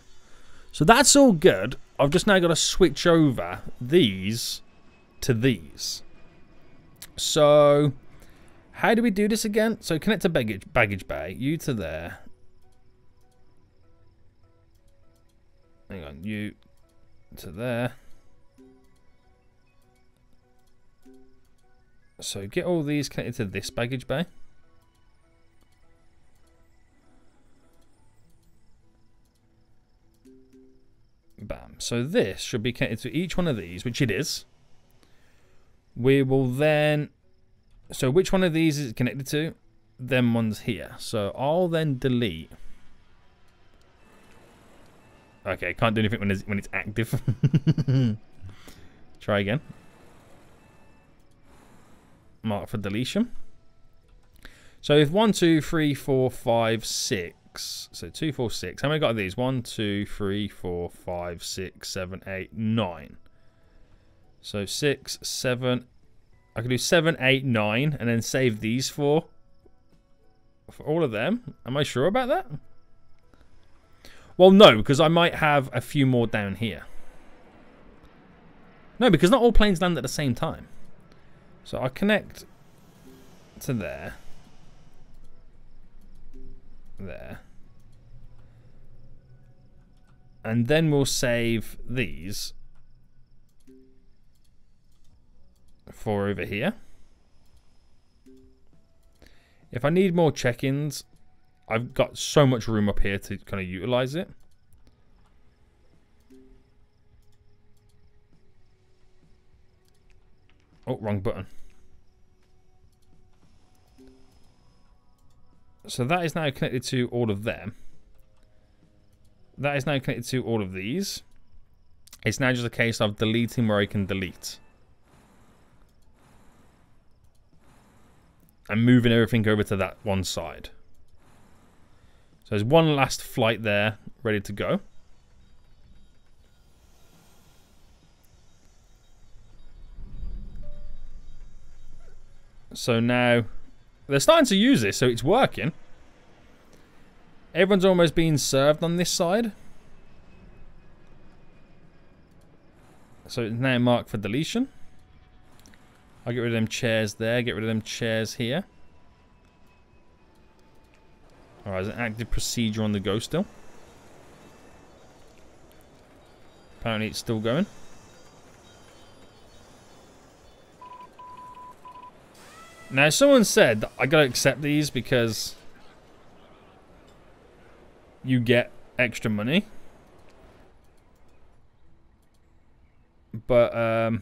So that's all good. I've just now got to switch over these to these. So how do we do this again? So connect to baggage bay, you to there. Hang on, you to there. So get all these connected to this baggage bay. Bam. So this should be connected to each one of these, which it is. We will then... So which one of these is it connected to? Them ones here. So I'll then delete... Okay, can't do anything when it's active. Try again. Mark for deletion. So if 1, 2, 3, 4, 5, 6. So 2, 4, 6. How many got of these? 1, 2, 3, 4, 5, 6, 7, 8, 9. So 6, 7. I can do 7, 8, 9, and then save these four for all of them. Am I sure about that? Well, no, because I might have a few more down here. No, because not all planes land at the same time. So I connect to there. There. And then we'll save these. 4 over here. If I need more check-ins, I've got so much room up here to kind of utilize it. Oh, wrong button. So that is now connected to all of them. That is now connected to all of these. It's now just a case of deleting where I can delete. And moving everything over to that one side. So there's one last flight there, ready to go. So now they're starting to use this, so it's working. Everyone's almost being served on this side. So it's now marked for deletion. I'll get rid of them chairs there, get rid of them chairs here. Alright, there's an active procedure on the go still. Apparently it's still going. Now, someone said that I gotta accept these because you get extra money, but oh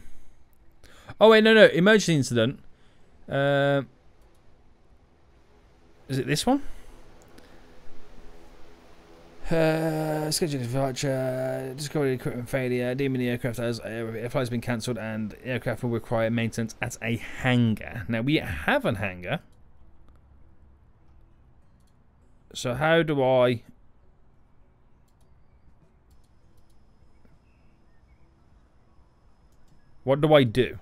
wait, no, emergency incident. Is it this one? Scheduled departure, discovery equipment failure, deeming the aircraft as a flight has been cancelled and aircraft will require maintenance at a hangar. Now we have a hangar. So how do I... What do I do?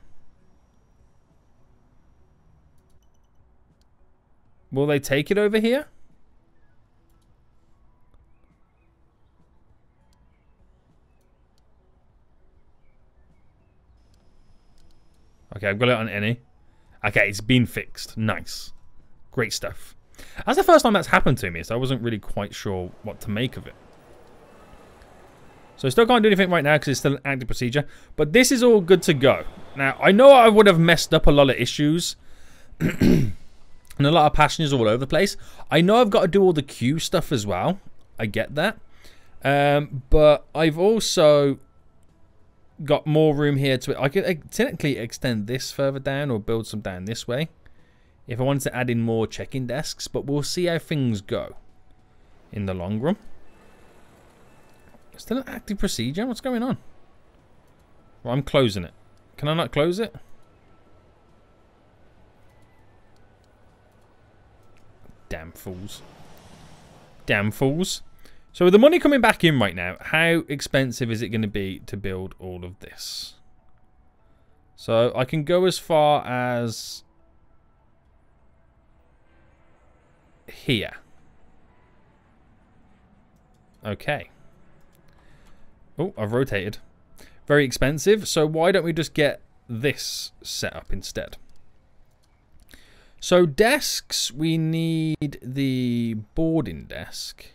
Will they take it over here? Okay, I've got it on any. Okay, it's been fixed. Nice. Great stuff. That's the first time that's happened to me, so I wasn't really quite sure what to make of it. So I still can't do anything right now because it's still an active procedure. But this is all good to go. Now, I know I would have messed up a lot of issues and a lot of passengers all over the place. I know I've got to do all the queue stuff as well. I get that. But I've also... got more room here to it. I could technically extend this further down or build some down this way if I wanted to add in more check-in desks, but we'll see how things go in the long run. Still an active procedure? What's going on? Well, I'm closing it. Can I not close it? Damn fools. Damn fools. So with the money coming back in right now, how expensive is it going to be to build all of this? So I can go as far as here. Okay. Oh, I've rotated. Very expensive. So why don't we just get this set up instead? So desks, we need the boarding desk.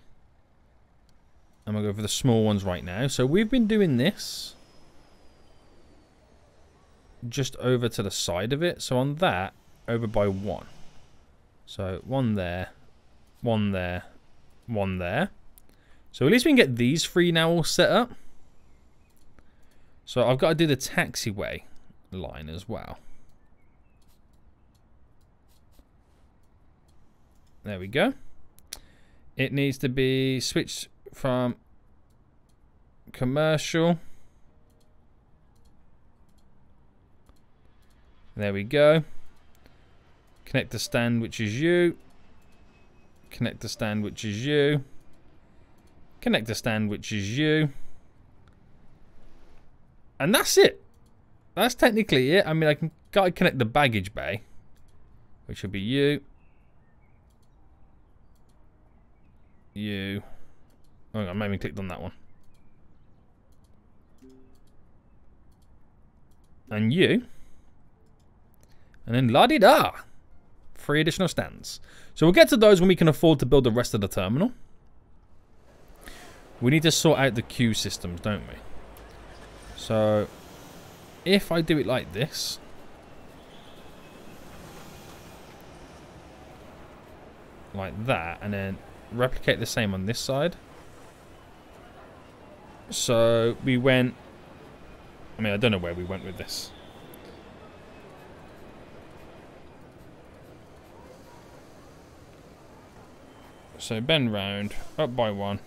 I'm going to go for the small ones right now. So we've been doing this just over to the side of it. So on that, over by one. So one there, one there, one there. So at least we can get these three now all set up. So I've got to do the taxiway line as well. There we go. It needs to be switched from commercial. There we go. Connector stand, which is you. Connector stand, which is you. Connector stand, which is you. And that's it. That's technically it. I mean, I can gotta connect the baggage bay, which will be you. You. Oh, I maybe clicked on that one. And you. And then la-di-da. 3 additional stands. So we'll get to those when we can afford to build the rest of the terminal. We need to sort out the queue systems, don't we? So, if I do it like this. Like that, and then replicate the same on this side. So we went, I mean, I don't know where we went with this. So bend round, up by one.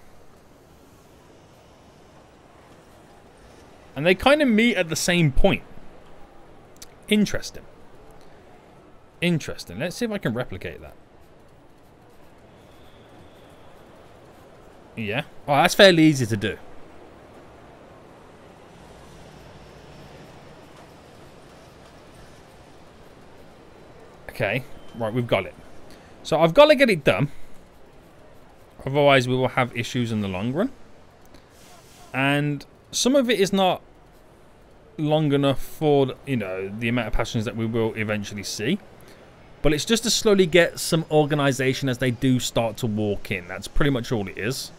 And they kind of meet at the same point. Interesting. Interesting. Let's see if I can replicate that. Yeah. Oh, that's fairly easy to do. Okay. Right, we've got it. So I've got to get it done. Otherwise, we will have issues in the long run. And some of it is not long enough for, you know, the amount of passengers that we will eventually see. But it's just to slowly get some organization as they do start to walk in. That's pretty much all it is.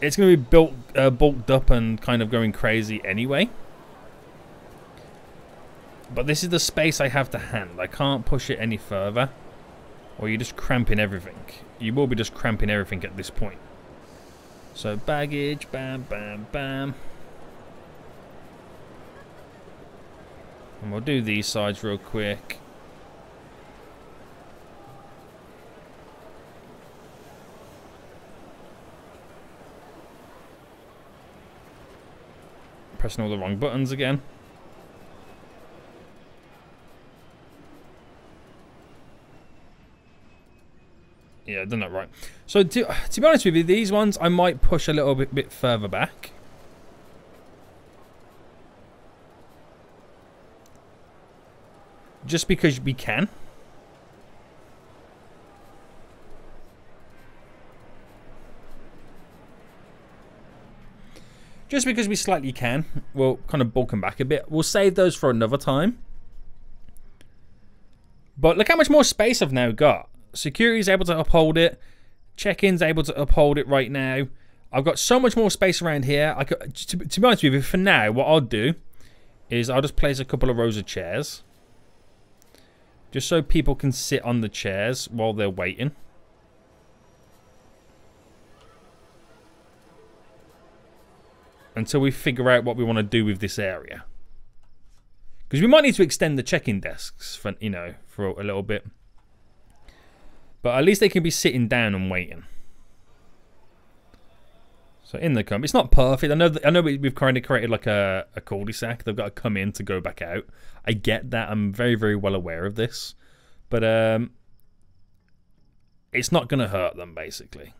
It's going to be built, bulked up and kind of going crazy anyway. But this is the space I have to hand. I can't push it any further. Or you're just cramping everything. You will be just cramping everything at this point. So baggage, bam, bam, bam. And we'll do these sides real quick. Pressing all the wrong buttons again. Yeah, done that right. So to be honest with you, these ones I might push a little bit further back. Just because we can. Just because we slightly can, we'll kind of bulk them back a bit. We'll save those for another time. But look how much more space I've now got. Security is able to uphold it. Check-in's able to uphold it right now. I've got so much more space around here. I could, to be honest with you, for now, what I'll do is I'll just place a couple of rows of chairs. Just so people can sit on the chairs while they're waiting. Until we figure out what we want to do with this area. Because we might need to extend the check-in desks for, you know, for a little bit. But at least they can be sitting down and waiting. So in they come. It's not perfect. I know we've kind of created like a cul-de-sac. They've got to come in to go back out. I get that. I'm very, very well aware of this. But it's not going to hurt them, basically.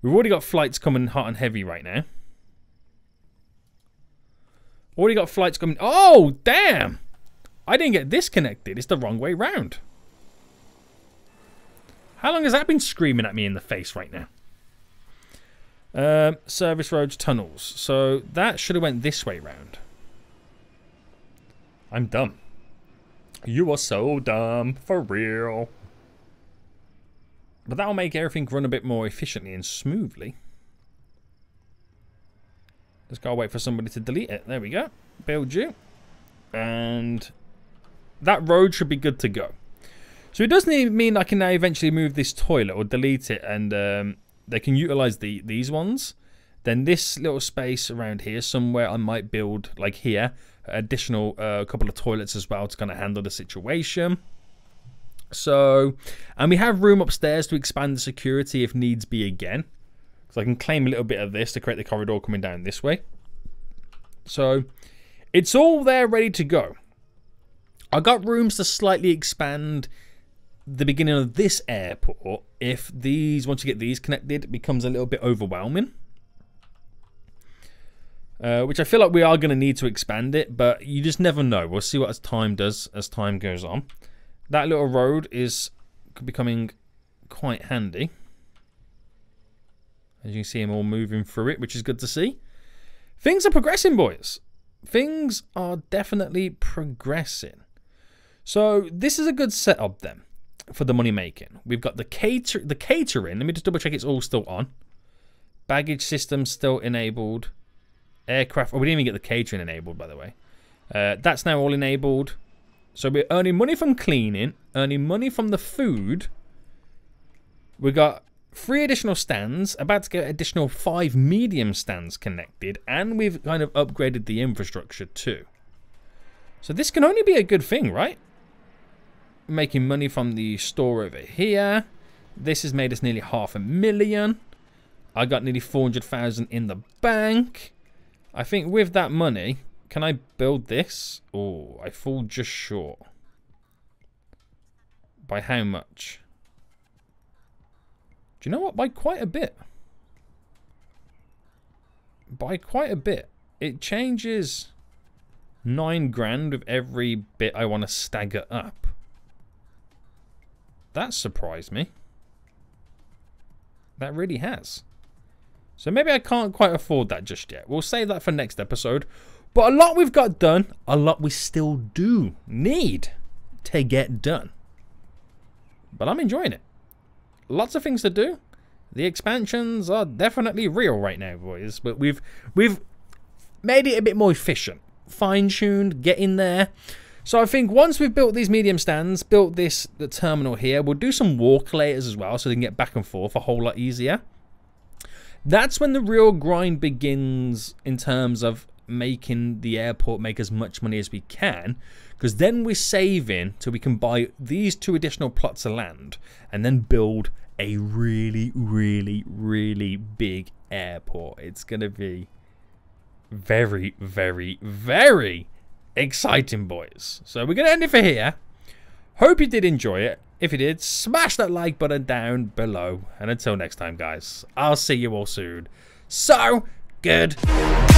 We've already got flights coming hot and heavy right now. Already got flights coming. Oh, damn. I didn't get disconnected. It's the wrong way round. How long has that been screaming at me in the face right now? Service roads, tunnels. So that should have went this way round. I'm dumb. You are so dumb. For real. But that'll make everything run a bit more efficiently and smoothly. Just gotta wait for somebody to delete it. There we go. Build you. And that road should be good to go. So it doesn't even mean I can now eventually move this toilet or delete it, and they can utilize these ones. Then this little space around here somewhere, I might build, like here, additional couple of toilets as well to kind of handle the situation. So, and we have room upstairs to expand the security if needs be again. So I can claim a little bit of this to create the corridor coming down this way. So it's all there ready to go. I got rooms to slightly expand the beginning of this airport if these, once you get these connected, it becomes a little bit overwhelming. Which I feel like we are going to need to expand it, but you just never know. We'll see what as time does, as time goes on. That little road is becoming quite handy. As you can see, I'm all moving through it, which is good to see. Things are progressing, boys. Things are definitely progressing. So this is a good setup then for the money making. We've got the catering. Let me just double check it's all still on. Baggage system still enabled. Aircraft. Oh, we didn't even get the catering enabled, by the way. That's now all enabled. So we're earning money from cleaning, earning money from the food. We got 3 additional stands, about to get additional 5 medium stands connected, and we've kind of upgraded the infrastructure too. So this can only be a good thing, right? Making money from the store over here. This has made us nearly 500,000. I got nearly 400,000 in the bank. I think with that money, can I build this? Oh, I fall just short. By how much? Do you know what? By quite a bit. By quite a bit. It changes 9 grand with every bit I want to stagger up. That surprised me. That really has. So maybe I can't quite afford that just yet. We'll save that for next episode. But a lot we've got done, a lot we still do need to get done. But I'm enjoying it. Lots of things to do. The expansions are definitely real right now, boys. But we've made it a bit more efficient. Fine-tuned, get in there. So I think once we've built these medium stands, built the terminal here, we'll do some walk layers as well so they can get back and forth a whole lot easier. That's when the real grind begins in terms of making the airport make as much money as we can, because then we're saving till we can buy these 2 additional plots of land and then build a really, really, really big airport. It's going to be very, very, very exciting, boys. So we're going to end it for here. Hope you did enjoy it. If you did, smash that like button down below. And until next time, guys, I'll see you all soon. So, good.